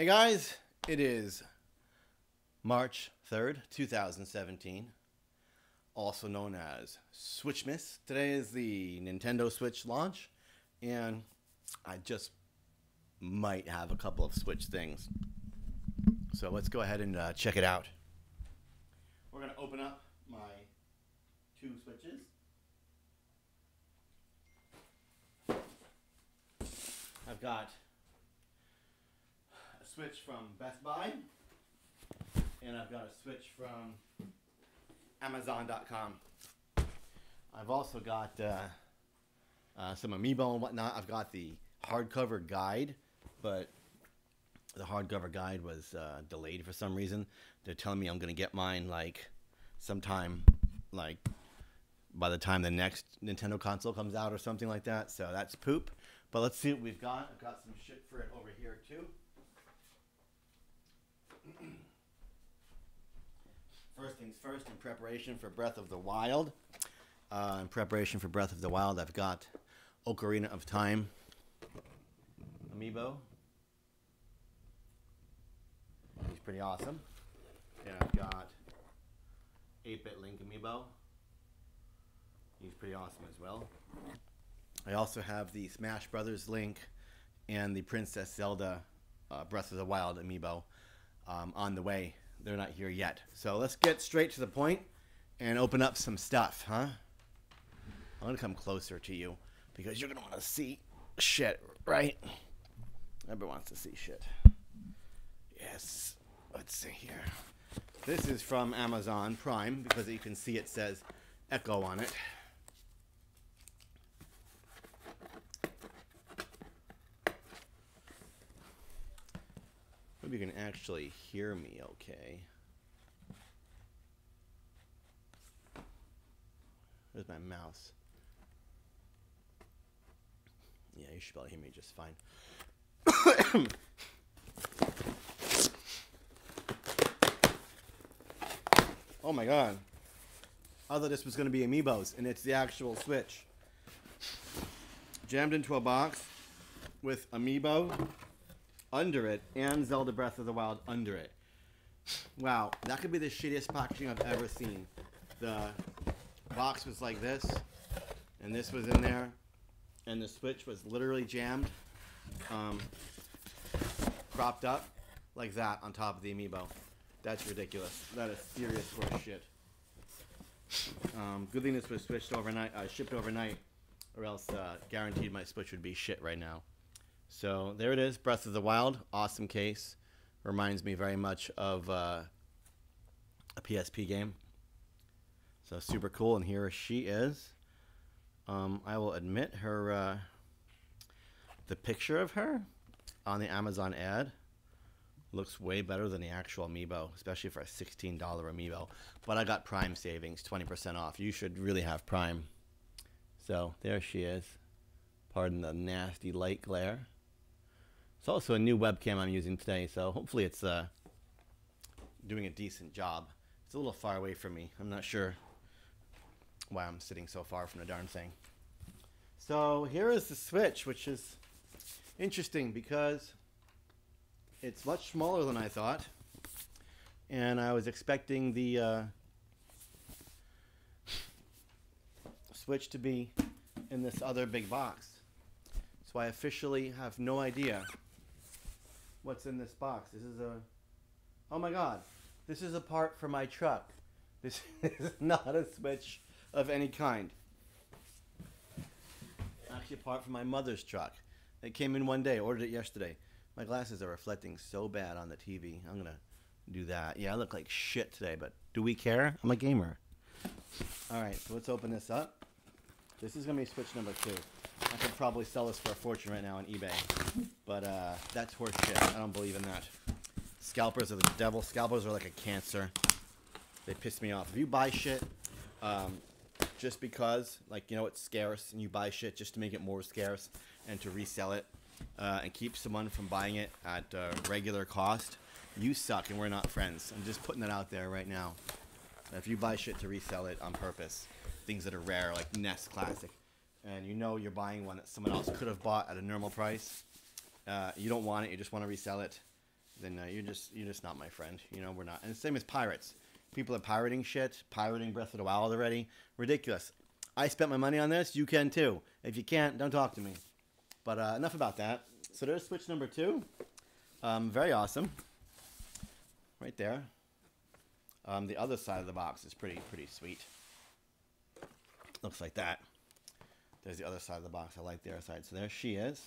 Hey guys, it is March 3rd, 2017, also known as Switchmas. Today is the Nintendo Switch launch, and I just might have a couple of Switch things. So let's go ahead and check it out. We're going to open up my two Switches. I've got Switch from Best Buy, and I've got a Switch from Amazon.com. I've also got some amiibo and whatnot. I've got the hardcover guide, but the hardcover guide was delayed for some reason. They're telling me I'm going to get mine like sometime, like by the time the next Nintendo console comes out or something like that. So that's poop. But let's see what we've got. I've got some shit for it over here too. First things first, in preparation for Breath of the Wild, I've got Ocarina of Time amiibo. He's pretty awesome. And I've got 8-Bit Link amiibo. He's pretty awesome as well. I also have the Smash Brothers Link and the Princess Zelda Breath of the Wild amiibo. On the way. They're not here yet. So let's get straight to the point and open up some stuff, huh? I'm going to come closer to you because you're going to want to see shit, right? Everybody wants to see shit. Yes. Let's see here. This is from Amazon Prime because you can see it says Echo on it. You can actually hear me okay. Where's my mouse? Yeah, you should probably hear me just fine. Oh my god. I thought this was going to be amiibos, and it's the actual Switch. Jammed into a box with amiibo under it, and Zelda Breath of the Wild under it. Wow, that could be the shittiest packaging I've ever seen. The box was like this, and this was in there, and the Switch was literally jammed, propped up like that on top of the amiibo. That's ridiculous. That is serious horse shit. Good thing this was shipped overnight, or else guaranteed my Switch would be shit right now. So there it is, Breath of the Wild. Awesome case. Reminds me very much of a PSP game. So super cool, and here she is. I will admit her, the picture of her on the Amazon ad looks way better than the actual amiibo, especially for a $16 amiibo. But I got Prime savings, 20% off. You should really have Prime. So there she is. Pardon the nasty light glare. It's also a new webcam I'm using today, so hopefully it's doing a decent job. It's a little far away from me. I'm not sure why I'm sitting so far from the darn thing. So here is the Switch, which is interesting because it's much smaller than I thought. And I was expecting the Switch to be in this other big box. So I officially have no idea what's in this box. This is a, oh my god, this is a part for my truck. This is not a Switch of any kind. Actually a part for my mother's truck. It came in one day, ordered it yesterday. My glasses are reflecting so bad on the TV. I'm gonna do that. Yeah, I look like shit today, but do we care? I'm a gamer. All right, so let's open this up. This is gonna be Switch number 2. I could probably sell this for a fortune right now on eBay, but that's horse shit. I don't believe in that. Scalpers are the devil. Scalpers are like a cancer. They piss me off. If you buy shit just because, like, you know, it's scarce, and you buy shit just to make it more scarce and to resell it and keep someone from buying it at regular cost, you suck and we're not friends. I'm just putting that out there right now. If you buy shit to resell it on purpose, things that are rare like Nest Classic, and you know you're buying one that someone else could have bought at a normal price, you don't want it, you just want to resell it, then you're just not my friend. You know, we're not. And the same as pirates. People are pirating shit, pirating Breath of the Wild already. Ridiculous. I spent my money on this. You can too. If you can't, don't talk to me. But enough about that. So there's Switch number 2. Very awesome. Right there. The other side of the box is pretty sweet. Looks like that. There's the other side of the box. I like the other side. So there she is.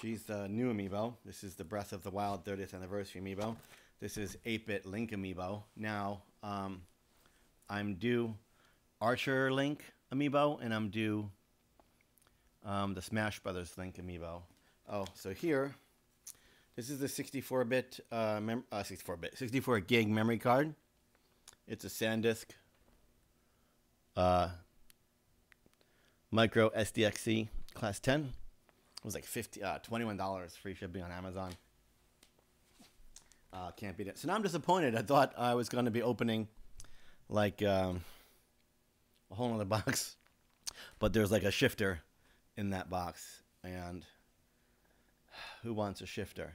She's the new amiibo. This is the Breath of the Wild 30th Anniversary amiibo. This is 8-Bit Link amiibo. Now, I'm due Archer Link amiibo, and I'm due the Smash Brothers Link amiibo. Oh, so here, this is the 64-bit, 64 gig memory card. It's a SanDisk Micro SDXC Class 10. It was like $21 free shipping on Amazon. Can't beat it. So now I'm disappointed. I thought I was going to be opening like a whole other box, but there's like a shifter in that box, and who wants a shifter?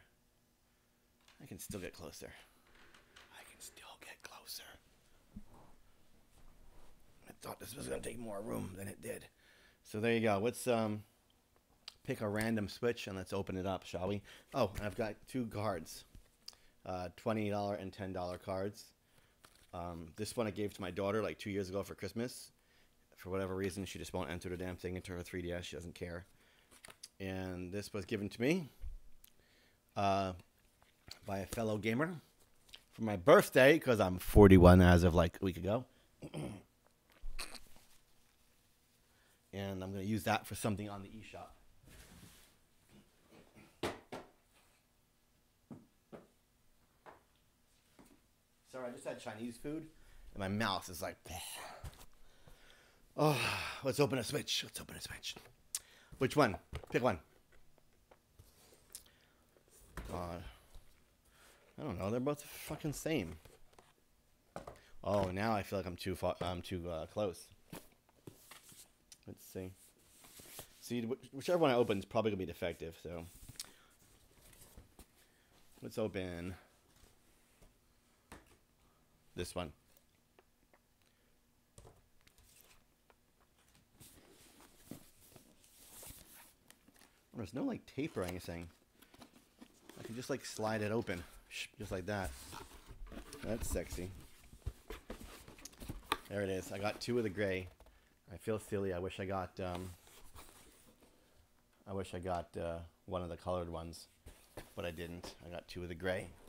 I can still get closer. I thought this was going to take more room than it did. So there you go. Let's pick a random Switch and let's open it up, shall we? Oh, I've got 2 cards. $20 and $10 cards. This one I gave to my daughter like 2 years ago for Christmas. For whatever reason, she just won't enter the damn thing into her 3DS. She doesn't care. And this was given to me by a fellow gamer for my birthday, because I'm 41 as of like a week ago. And I'm going to use that for something on the eShop. Sorry, I just had Chinese food, and my mouth is like, bleh. Oh, let's open a Switch. Let's open a Switch. Which one? Pick one. God. I don't know. They're both the fucking same. Oh, now I feel like I'm too far, I'm too close. Let's see. See, whichever one I open is probably going to be defective, so. Let's open this one. Oh, there's no like tape or anything. I can just like slide it open, just like that. That's sexy. There it is. I got 2 of the gray. I feel silly. I wish I got. I wish I got one of the colored ones, but I didn't. I got 2 of the gray. I'm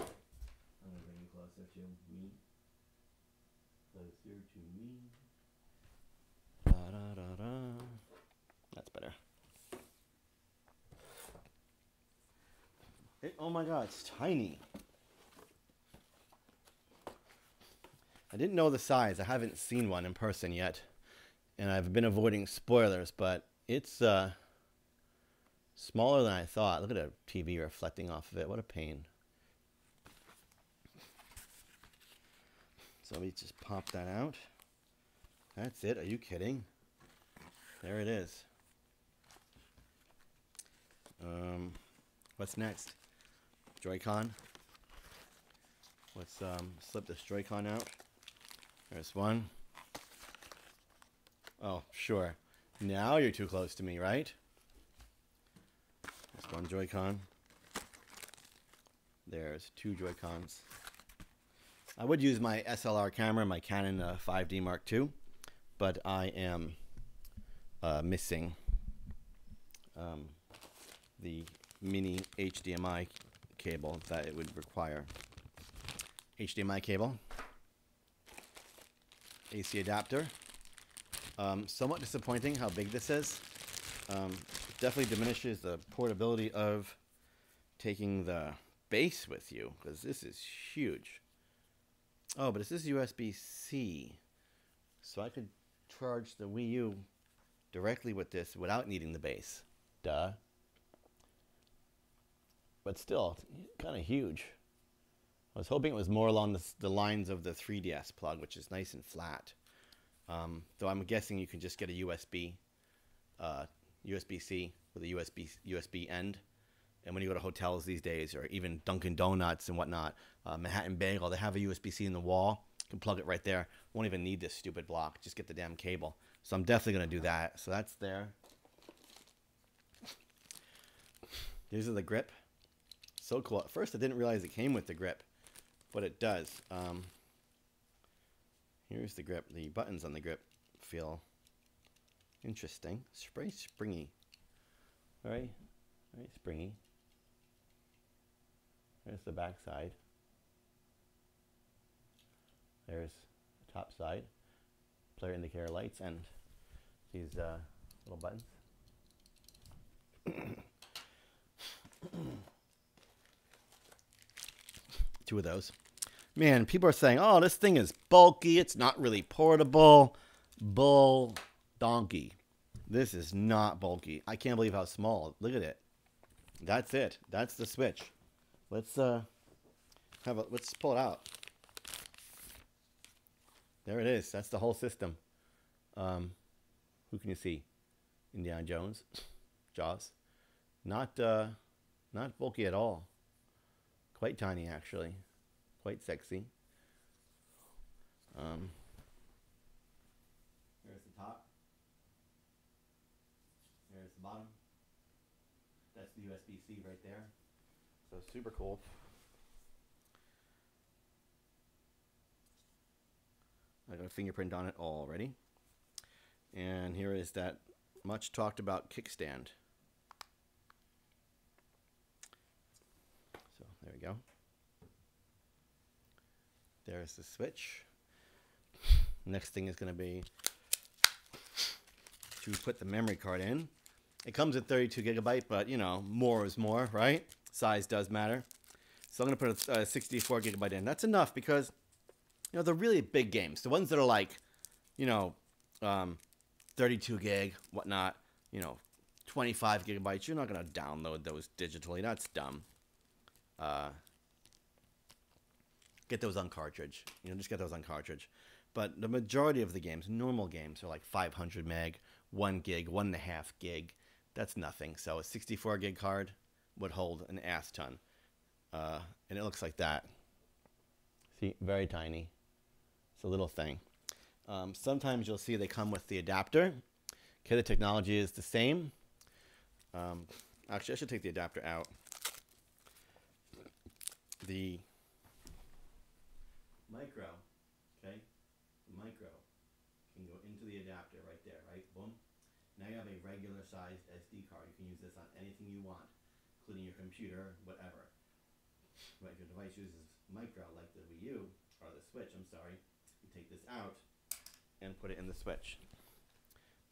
gonna bring you closer to me. Closer to me. Da, da, da, da. That's better. It, oh my God, it's tiny. I didn't know the size. I haven't seen one in person yet, and I've been avoiding spoilers, but it's smaller than I thought. Look at a TV reflecting off of it. What a pain. So let me just pop that out. That's it. Are you kidding? There it is. What's next? Joy-Con. Let's slip this Joy-Con out. There's one. Oh, sure. Now you're too close to me, right? There's one Joy-Con. There's 2 Joy-Cons. I would use my SLR camera, my Canon 5D Mark II, but I am missing the mini HDMI cable that it would require. HDMI cable, AC adapter. Somewhat disappointing how big this is. It definitely diminishes the portability of taking the base with you, because this is huge. Oh, but this is USB-C, so I could charge the Wii U directly with this without needing the base. Duh. But still, kind of huge. I was hoping it was more along the lines of the 3DS plug, which is nice and flat. Though I'm guessing you can just get a USB, USB-C with a USB end, And when you go to hotels these days, or even Dunkin' Donuts and whatnot, Manhattan Bagel, they have a USB-C in the wall. You can plug it right there. Won't even need this stupid block. Just get the damn cable. So I'm definitely going to do that. So that's there. These are the grip. So cool. At first, I didn't realize it came with the grip, but it does. Here's the grip. The buttons on the grip feel interesting. Very springy. Very springy. There's the back side. There's the top side. Player indicator lights and these little buttons. Two of those. Man, people are saying, oh, this thing is bulky. It's not really portable. Bull donkey. This is not bulky. I can't believe how small. Look at it. That's it. That's the Switch. Let's let's pull it out. There it is. That's the whole system. Who can you see? Indiana Jones, Jaws. Not bulky at all. Quite tiny, actually. Quite sexy. There's the top. There's the bottom. That's the USB-C right there. So super cool. I got a fingerprint on it already. And here is that much talked about kickstand. So there we go. There's the Switch. Next thing is going to be to put the memory card in. It comes at 32 gigabyte, but you know, more is more, right? Size does matter. So I'm going to put a 64 gigabyte in. That's enough because, you know, the really big games, the ones that are like, you know, 32 gig, whatnot, you know, 25 gigabytes, you're not going to download those digitally. That's dumb. Get those on cartridge. You know, just get those on cartridge. But the majority of the games, normal games, are like 500 meg, 1 gig, 1.5 gig. That's nothing. So a 64 gig card would hold an ass ton. And it looks like that. See, very tiny. It's a little thing. Sometimes you'll see they come with the adapter. Okay, the technology is the same. Actually, I should take the adapter out. The micro, okay? The micro can go into the adapter right there, right? Boom. Now you have a regular sized SD card. You can use this on anything you want, including your computer, whatever. But if your device uses micro, like the Wii U, or the Switch, I'm sorry, you take this out and put it in the Switch.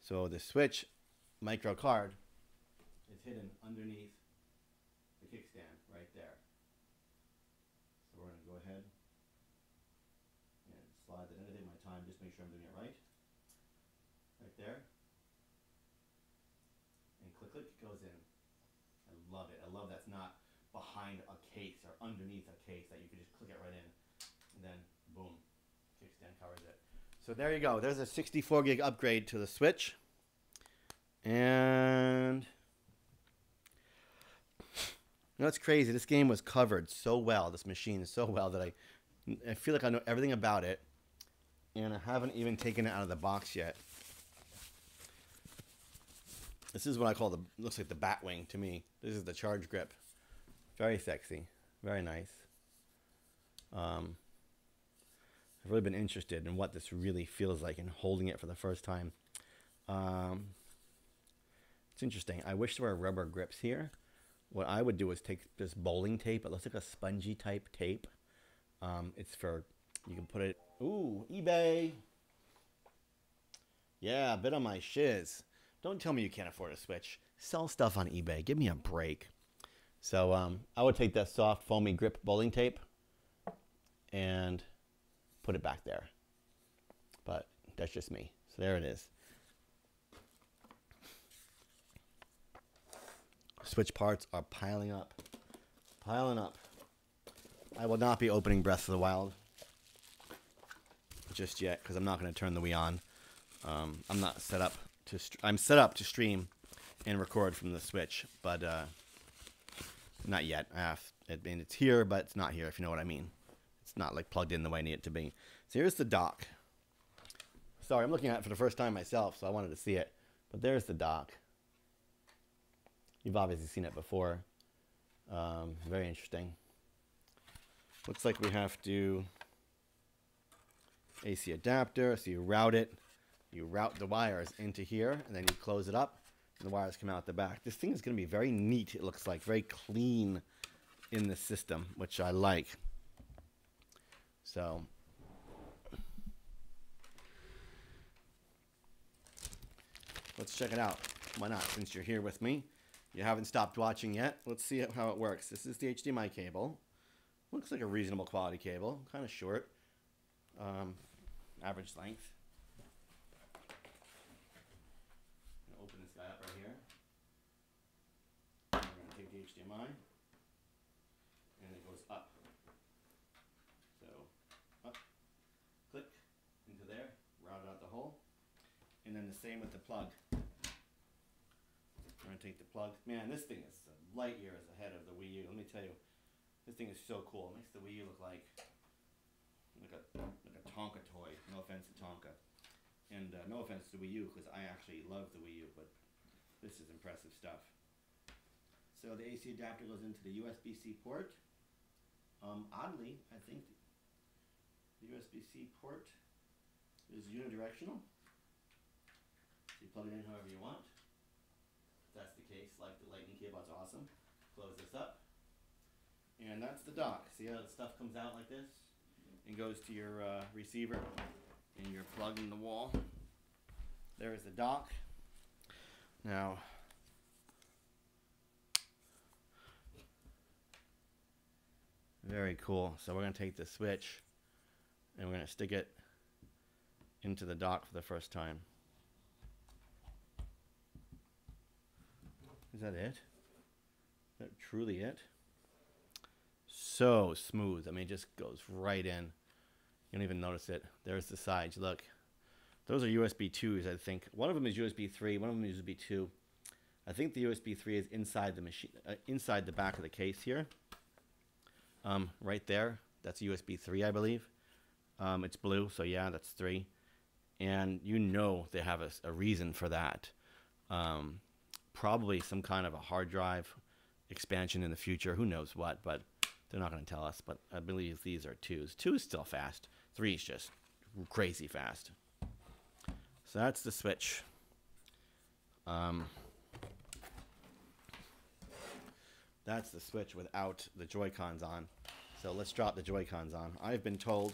So the Switch micro card is hidden underneath the kickstand right there. So we're going to go ahead and slide that in. I take my time, just make sure I'm doing it right. Right there. And click, click, it goes in. I love it. I love that's not behind a case or underneath a case, that you can just click it right in and then boom, kickstand covers it. So there you go. There's a 64 gig upgrade to the Switch. And you know, it's crazy. This game was covered so well, this machine so well, that I feel like I know everything about it, and I haven't even taken it out of the box yet. This is what I call the, looks like the Batwing to me. This is the charge grip. Very sexy, very nice. I've really been interested in what this really feels like and holding it for the first time. It's interesting. I wish there were rubber grips here. What I would do is take this bowling tape. It looks like a spongy type tape. It's for, you can put it, ooh, eBay. Yeah, a bit on my shiz. Don't tell me you can't afford a Switch. Sell stuff on eBay, give me a break. So I would take that soft, foamy grip bowling tape and put it back there. But that's just me. So there it is. Switch parts are piling up. Piling up. I will not be opening Breath of the Wild just yet because I'm not going to turn the Wii on. I'm not set up to... I'm set up to stream and record from the Switch, but... Not yet. I mean, it's here, but it's not here, if you know what I mean. It's not like plugged in the way I need it to be. So here's the dock. Sorry, I'm looking at it for the first time myself, so I wanted to see it. But there's the dock. You've obviously seen it before. Very interesting. Looks like we have to AC adapter, so you route it. You route the wires into here, and then you close it up, and the wires come out the back. This thing is going to be very neat, it looks like. Very clean in the system, which I like. So, let's check it out. Why not? Since you're here with me. You haven't stopped watching yet. Let's see how it works. This is the HDMI cable. Looks like a reasonable quality cable. Kind of short. Average length. I'm going to open this guy up right here. We're going to take the HDMI. And it goes up. So, up. Click into there. Route out the hole. And then the same with the plug. I'm going to take the plug. Man, this thing is light years ahead of the Wii U. Let me tell you, this thing is so cool. It makes the Wii U look like a Tonka toy. No offense to Tonka. And no offense to Wii U, because I actually love the Wii U, but this is impressive stuff. So the AC adapter goes into the USB-C port. Oddly, I think the USB-C port is unidirectional. So you plug it in however you want. That's the case, like the lightning cable, that's awesome. Close this up. And that's the dock. See how the stuff comes out like this? And goes to your receiver, and you're plugged in the wall. There is the dock. Now, very cool. So we're gonna take the Switch, and we're gonna stick it into the dock for the first time. Is that it? Is that truly it? So smooth. I mean, it just goes right in. You don't even notice it. There's the sides. Look. Those are USB 2s, I think. One of them is USB 3. One of them is USB 2. I think the USB 3 is inside the machine, inside the back of the case here. Right there. That's USB 3, I believe. It's blue, so yeah, that's 3. And you know they have a reason for that. Probably some kind of a hard drive expansion in the future. Who knows what, but they're not going to tell us. But I believe these are 2s. 2 is still fast. 3 is just crazy fast. So that's the Switch. That's the Switch without the Joy-Cons on. So let's drop the Joy-Cons on. I've been told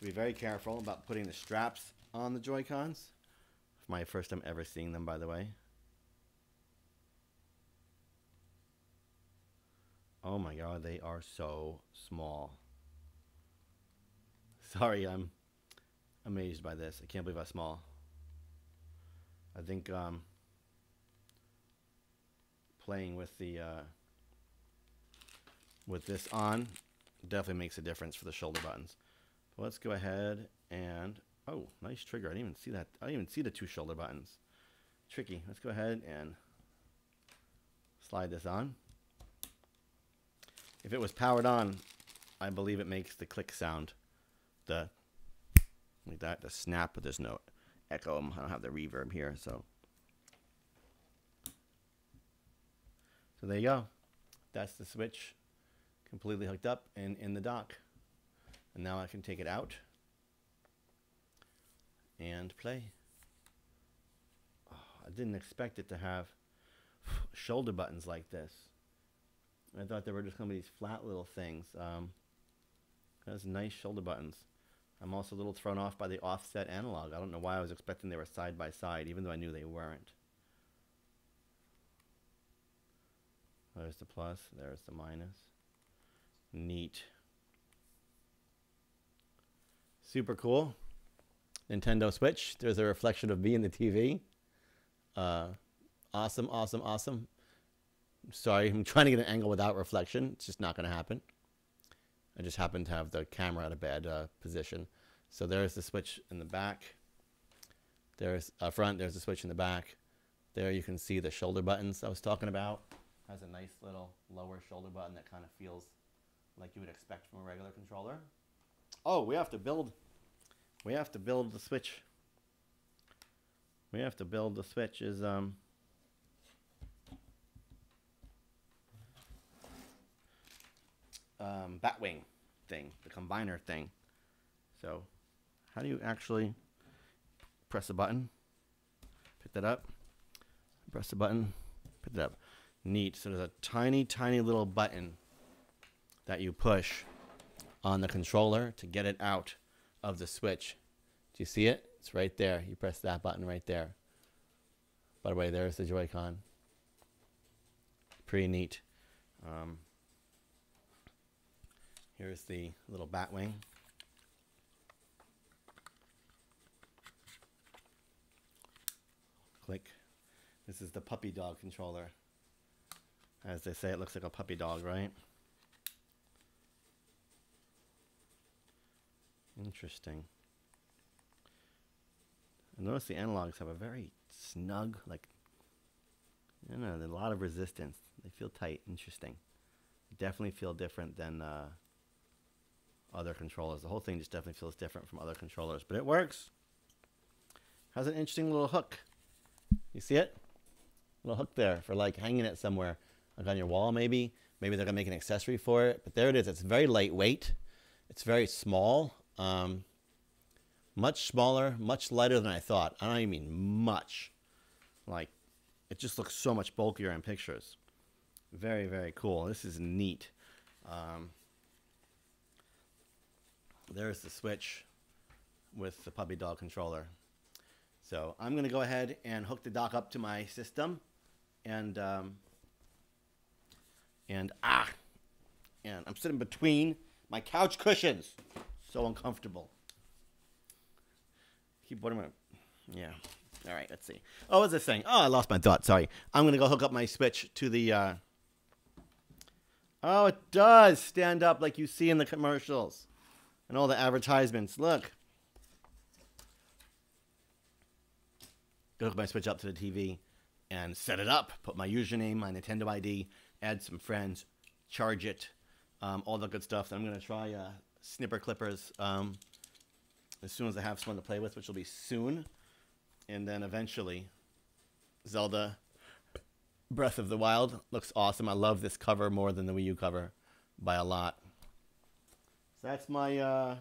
to be very careful about putting the straps on the Joy-Cons. My first time ever seeing them, by the way. Oh my god, they are so small. Sorry, I'm amazed by this. I can't believe how small. I think playing with the with this on definitely makes a difference for the shoulder buttons. But let's go ahead and oh, nice trigger. I didn't even see that. I didn't even see the 2 shoulder buttons. Tricky. Let's go ahead and slide this on. If it was powered on, I believe it makes the click sound, the like that, the snap, but there's no echo. I don't have the reverb here, so there you go. That's the Switch completely hooked up and in the dock. And now I can take it out and play. Oh, I didn't expect it to have shoulder buttons like this. I thought they were just going to be these flat little things. That's nice shoulder buttons. I'm also a little thrown off by the offset analog. I don't know why I was expecting they were side by side, even though I knew they weren't. There's the plus. There's the minus. Neat. Super cool. Nintendo Switch. There's a reflection of me in the TV. Awesome, awesome, awesome. Sorry, I'm trying to get an angle without reflection. It's just not going to happen. I just happen to have the camera at a bad position. So there's the Switch in the back. There's front. There's the Switch in the back. There you can see the shoulder buttons I was talking about. Has a nice little lower shoulder button that kind of feels like you would expect from a regular controller. Oh, we have to build the Switch. We have to build the Switch is Batwing thing, the combiner thing. So how do you actually press a button? Pick that up. Press the button. Pick it up. Neat. So there's a tiny, tiny little button that you push on the controller to get it out of the Switch. Do you see it? It's right there. You press that button right there. By the way, there's the Joy-Con. Pretty neat. Here's the little Batwing. Click. This is the puppy dog controller. As they say, it looks like a puppy dog, right? Interesting. I notice the analogs have a very snug, like, I don't know, there's a lot of resistance. They feel tight. Interesting. Definitely feel different than other controllers. The whole thing just definitely feels different from other controllers, but it works. Has an interesting little hook. You see it? Little hook there for like hanging it somewhere, like on your wall maybe. Maybe they're gonna make an accessory for it, but there it is. It's very lightweight. It's very small. Much smaller, much lighter than I thought. I don't even mean much. Like, it just looks so much bulkier in pictures. Very, very cool. This is neat. There's the Switch with the puppy dog controller. So I'm gonna go ahead and hook the dock up to my system, and I'm sitting between my couch cushions. So uncomfortable. Keep wondering. Yeah. All right. Let's see. Oh, what was I saying? Oh, I lost my thought. Sorry. I'm gonna go hook up my Switch to the. Oh, it does stand up like you see in the commercials, and all the advertisements. Look. Hook my Switch up to the TV and set it up. Put my username, my Nintendo ID, add some friends, charge it, all the good stuff. Then I'm going to try Snipperclips as soon as I have someone to play with, which will be soon. And then eventually, Zelda Breath of the Wild looks awesome. I love this cover more than the Wii U cover by a lot. So that's my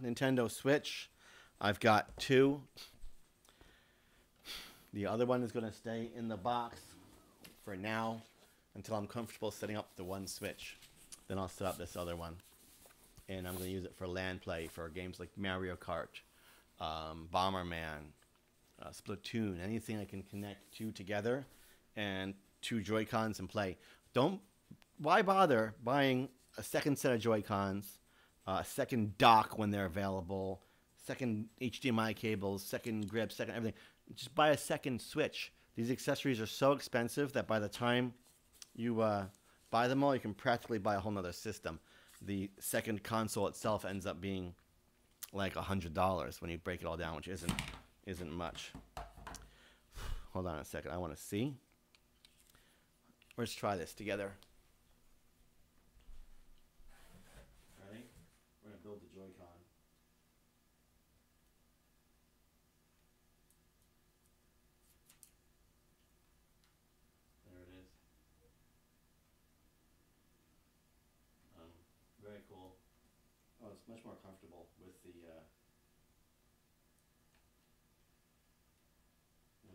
Nintendo Switch. I've got two. The other one is going to stay in the box for now until I'm comfortable setting up the one Switch. Then I'll set up this other one. And I'm going to use it for LAN play, for games like Mario Kart, Bomberman, Splatoon, anything I can connect two together and two Joy-Cons and play. Why bother buying a second set of Joy-Cons, a second dock when they're available, second HDMI cables, second grip, second everything. Just buy a second Switch. These accessories are so expensive that by the time you buy them all, you can practically buy a whole nother system. The second console itself ends up being like $100 when you break it all down, which isn't much. Hold on a second. I want to see. Let's try this together. Ready? We're going to build the Joy-Con. Much more comfortable with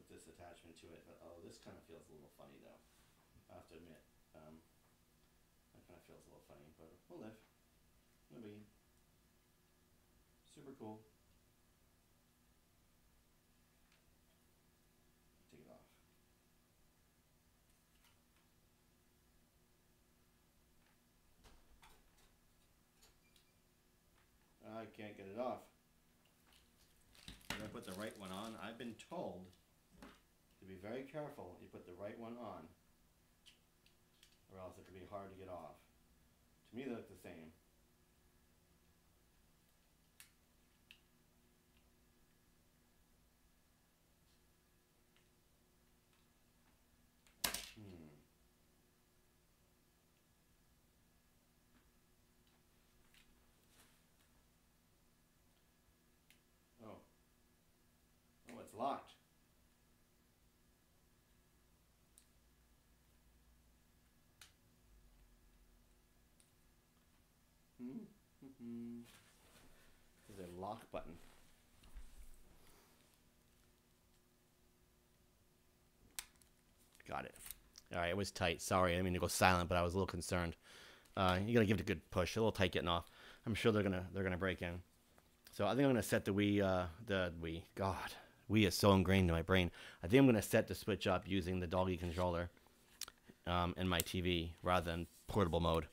this attachment to it, but oh, this kind of feels a little funny though. I have to admit, that kind of feels a little funny, but we'll live. It'll be super cool. Take it off. I can't get it off. Did I put the right one on? I've been told to be very careful you put the right one on, or else it could be hard to get off. To me, they look the same. locked. There's a lock button. Got it. All right, it was tight. Sorry, I didn't mean to go silent, but I was a little concerned. You gotta give it a good push. A little tight getting off. I'm sure they're gonna break in. So I think I'm gonna set the Wii. God, Wii is so ingrained in my brain. I think I'm gonna set the Switch up using the doggy controller, and my TV rather than portable mode.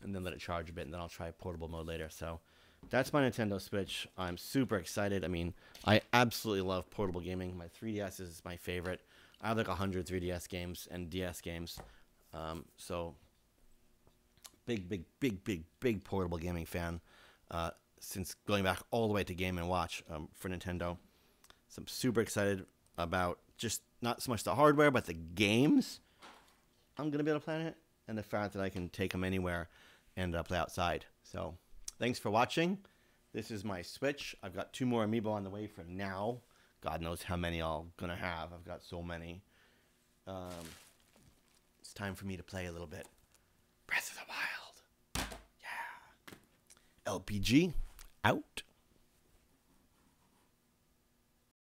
And then let it charge a bit, and then I'll try portable mode later. So that's my Nintendo Switch. I'm super excited. I mean, I absolutely love portable gaming. My 3DS is my favorite. I have like 100 3DS games and DS games, so big portable gaming fan since going back all the way to Game & Watch for Nintendo. So I'm super excited about just not so much the hardware, but the games I'm going to be able to play on it, and the fact that I can take them anywhere and play outside. So thanks for watching. This is my Switch. I've got 2 more Amiibo on the way for now. God knows how many I'm going to have. I've got so many. It's time for me to play a little bit. Breath of the Wild. Yeah. LPG out.